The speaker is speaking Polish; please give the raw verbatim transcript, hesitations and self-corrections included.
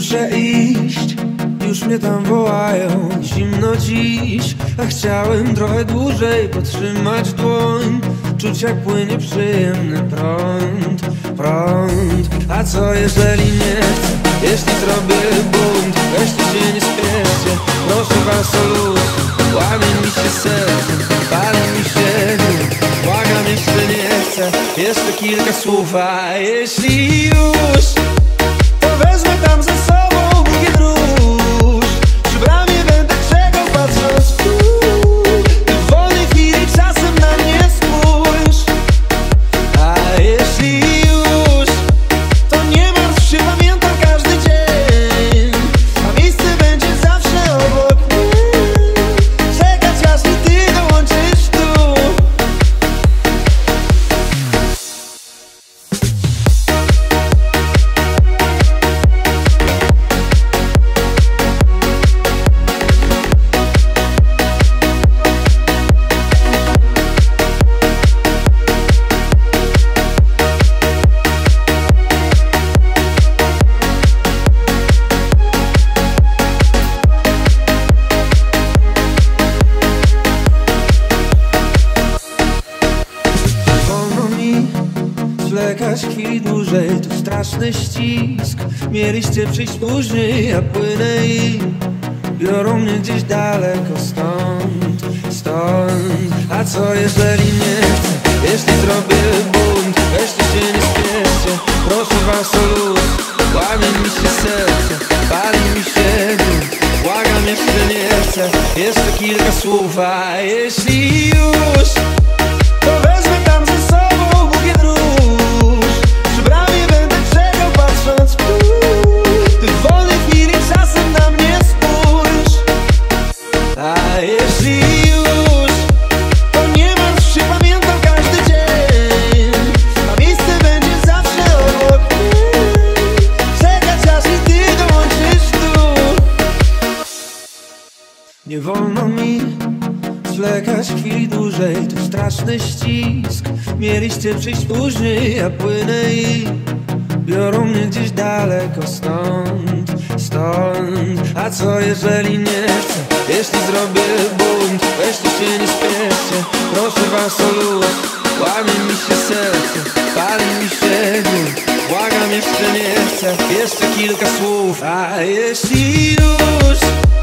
muszę iść, już mnie tam wołają. Zimno dziś, a chciałem trochę dłużej podtrzymać dłoń, czuć jak płynie przyjemny prąd, prąd. A co jeżeli nie chcę, jeśli zrobię bunt? Weźcie się, nie śpieszcie, proszę was o luz. Łamie mi się serce, pali mi się nóg. Błagam, jeszcze nie chcę, jeszcze kilka słów. A jeśli już, to wezmę tam ze sobą. Zwlekać chwili dłużej, to straszny ścisk. Mieliście przyjść później, ja płynę i biorą mnie gdzieś daleko stąd, stąd. A co jeżeli nie chcę, jeśli zrobię bunt? Weźcie się, nie śpieszcie, proszę was o luz. Łamie mi się serce, pali mi się nóg. Błagam, jeszcze nie chcę, jeszcze kilka słów. A jeśli już, to wezmę tam ze sobą. Nie wolno mi zwlekać chwili dłużej, to straszny ścisk. Mieliście przyjść później, ja płynę i biorą mnie gdzieś daleko stąd, stąd. A co jeżeli nie chcę, jeśli zrobię bunt? Weźcie się, nie śpieszcie, proszę was o luz. Łamie mi się serce, pali mi się nóg. Błagam, jeszcze nie chcę, jeszcze kilka słów. A jeśli już...